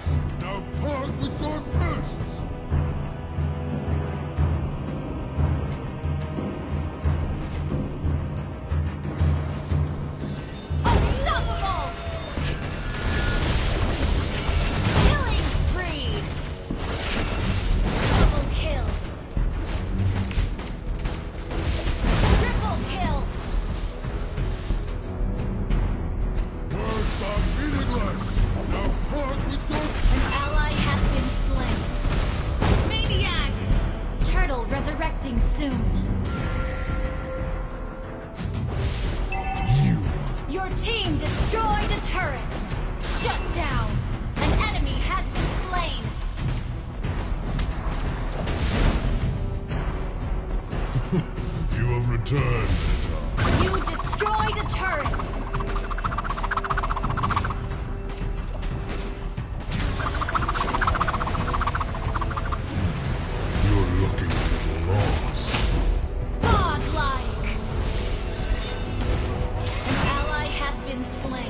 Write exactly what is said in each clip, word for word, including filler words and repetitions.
Yes! Now part with your fists! Slain.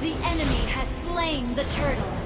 The enemy has slain the turtle.